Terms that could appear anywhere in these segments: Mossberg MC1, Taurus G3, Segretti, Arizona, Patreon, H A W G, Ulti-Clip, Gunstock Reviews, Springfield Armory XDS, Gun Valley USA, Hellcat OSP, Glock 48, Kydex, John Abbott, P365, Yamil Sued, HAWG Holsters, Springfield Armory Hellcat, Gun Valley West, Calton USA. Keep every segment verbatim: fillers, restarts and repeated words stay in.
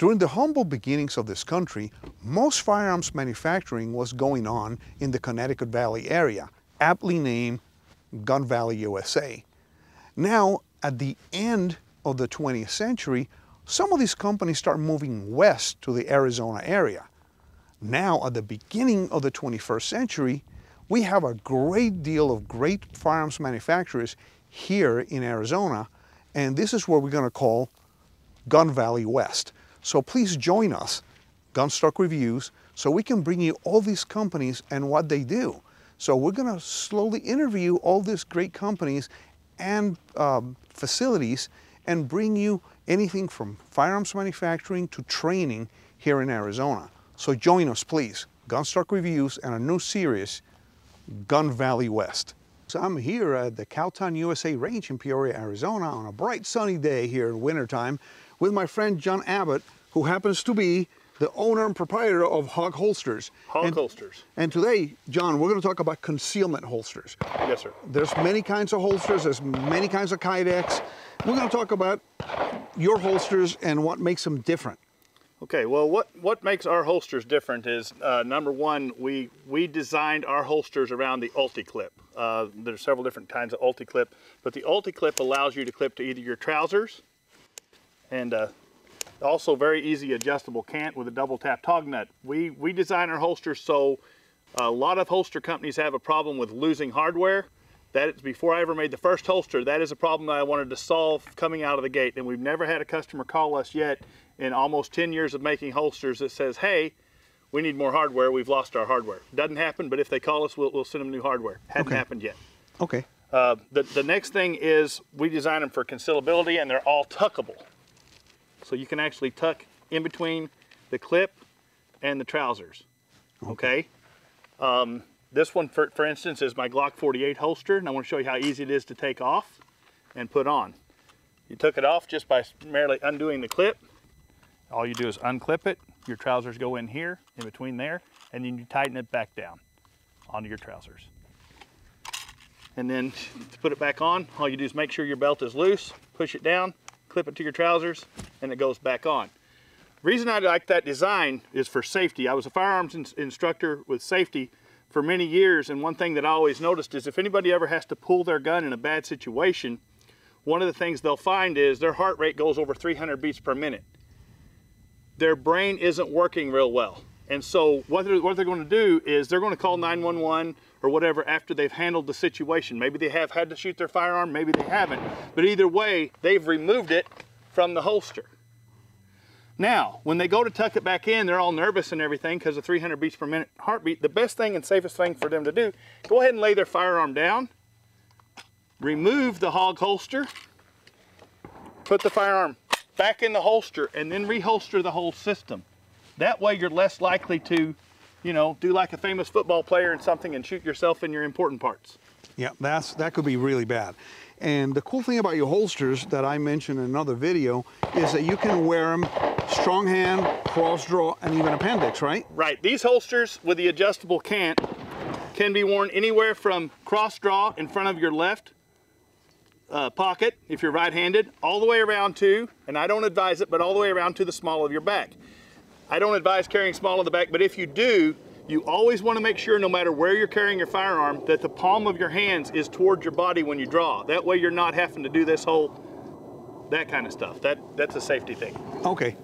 During the humble beginnings of this country, most firearms manufacturing was going on in the Connecticut Valley area, aptly named Gun Valley U S A. Now, at the end of the twentieth century, some of these companies start moving west to the Arizona area. Now, at the beginning of the twenty-first century, we have a great deal of great firearms manufacturers here in Arizona, and this is what we're going to call Gun Valley West. So please join us, Gunstock Reviews, so we can bring you all these companies and what they do. So we're going to slowly interview all these great companies and um, facilities and bring you anything from firearms manufacturing to training here in Arizona. So join us, please. Gunstock Reviews and a new series, Gun Valley West. So I'm here at the Calton U S A Range in Peoria, Arizona on a bright sunny day here in wintertime with my friend John Abbott, who happens to be the owner and proprietor of H A W G Holsters. H A W G and, Holsters. And today, John, we're gonna talk about concealment holsters. Yes, sir. There's many kinds of holsters, there's many kinds of Kydex. We're gonna talk about your holsters and what makes them different. Okay, well, what, what makes our holsters different is, uh, number one, we, we designed our holsters around the Ulti-Clip. Uh, there's several different kinds of Ulti-Clip, but the Ulti-Clip allows you to clip to either your trousers, and uh, also very easy adjustable cant with a double tap tog nut. We, we design our holsters so a lot of holster companies have a problem with losing hardware. That is, before I ever made the first holster, that is a problem that I wanted to solve coming out of the gate. And we've never had a customer call us yet in almost ten years of making holsters that says, hey, we need more hardware, we've lost our hardware. Doesn't happen, but if they call us, we'll, we'll send them new hardware. Hadn't okay. happened yet. Okay. Uh, the, the next thing is we design them for concealability and they're all tuckable. So you can actually tuck in between the clip and the trousers, okay? okay? Um, this one, for, for instance, is my Glock forty-eight holster, and I want to show you how easy it is to take off and put on. You took it off just by merely undoing the clip. All you do is unclip it, your trousers go in here, in between there, and then you tighten it back down onto your trousers. And then to put it back on, all you do is make sure your belt is loose, push it down, clip it to your trousers, and it goes back on. The reason I like that design is for safety. I was a firearms in instructor with safety for many years, and one thing that I always noticed is if anybody ever has to pull their gun in a bad situation, one of the things they'll find is their heart rate goes over three hundred beats per minute. Their brain isn't working real well. And so what they're, what they're gonna do is they're gonna call nine one one or whatever after they've handled the situation. Maybe they have had to shoot their firearm, maybe they haven't, but either way, they've removed it from the holster. Now, when they go to tuck it back in, they're all nervous and everything because of three hundred beats per minute heartbeat. The best thing and safest thing for them to do, go ahead and lay their firearm down, remove the H A W G holster, put the firearm back in the holster, and then reholster the whole system. That way you're less likely to, you know, do like a famous football player and something and shoot yourself in your important parts. Yeah, that's, that could be really bad. And the cool thing about your holsters that I mentioned in another video is that you can wear them strong hand, cross draw, and even appendix, right? Right, these holsters with the adjustable cant can be worn anywhere from cross draw in front of your left Uh, pocket, if you're right-handed, all the way around to, and I don't advise it, but all the way around to the small of your back. I don't advise carrying small of the back, but if you do, you always want to make sure, no matter where you're carrying your firearm, that the palm of your hands is towards your body when you draw. That way you're not having to do this whole, that kind of stuff. That, that's a safety thing. Okay,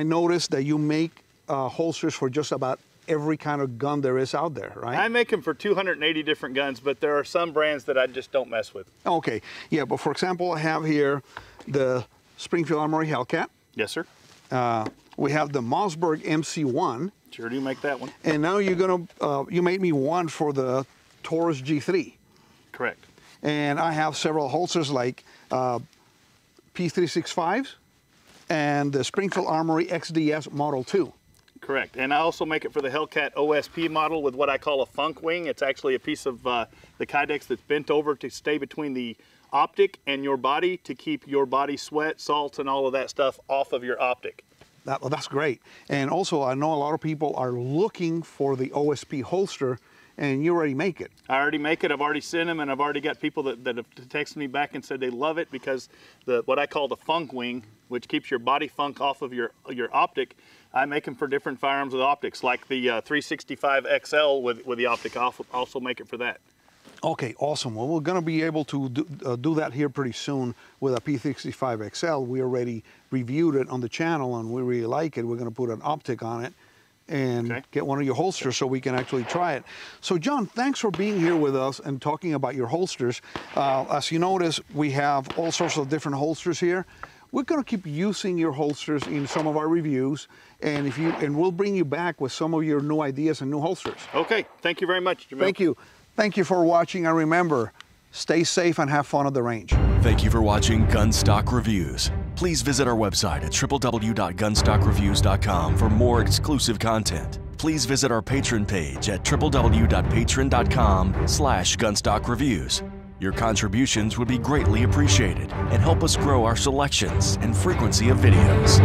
I noticed that you make uh, holsters for just about every kind of gun there is out there, right? I make them for two hundred eighty different guns, but there are some brands that I just don't mess with. Okay, yeah, but for example, I have here the Springfield Armory Hellcat. Yes, sir. Uh, we have the Mossberg M C one. Sure do make that one. And now you're gonna, uh, you made me one for the Taurus G three. Correct. And I have several holsters like uh, P three sixty-fives and the Springfield Armory X D S Model two. Correct, and I also make it for the Hellcat O S P model with what I call a funk wing. It's actually a piece of uh, the Kydex that's bent over to stay between the optic and your body to keep your body sweat, salts, and all of that stuff off of your optic. That, well, that's great. And also, I know a lot of people are looking for the O S P holster and you already make it. I already make it. I've already sent them, and I've already got people that, that have texted me back and said they love it because the what I call the funk wing, which keeps your body funk off of your, your optic, I make them for different firearms with optics, like the uh, three sixty-five X L with, with the optic. I also make it for that. Okay, awesome. Well, we're going to be able to do, uh, do that here pretty soon with a P sixty-five X L. We already reviewed it on the channel, and we really like it. We're going to put an optic on it and okay. get one of your holsters so we can actually try it. So, John, thanks for being here with us and talking about your holsters. Uh, as you notice, we have all sorts of different holsters here. We're going to keep using your holsters in some of our reviews, and if you and we'll bring you back with some of your new ideas and new holsters. Okay, thank you very much, Jamil. Thank you. Thank you for watching, and remember, stay safe and have fun at the range. Thank you for watching Gunstock Reviews. Please visit our website at w w w dot gunstock reviews dot com for more exclusive content. Please visit our Patreon page at w w w dot patreon dot com slash gunstock reviews. Your contributions would be greatly appreciated and help us grow our selections and frequency of videos.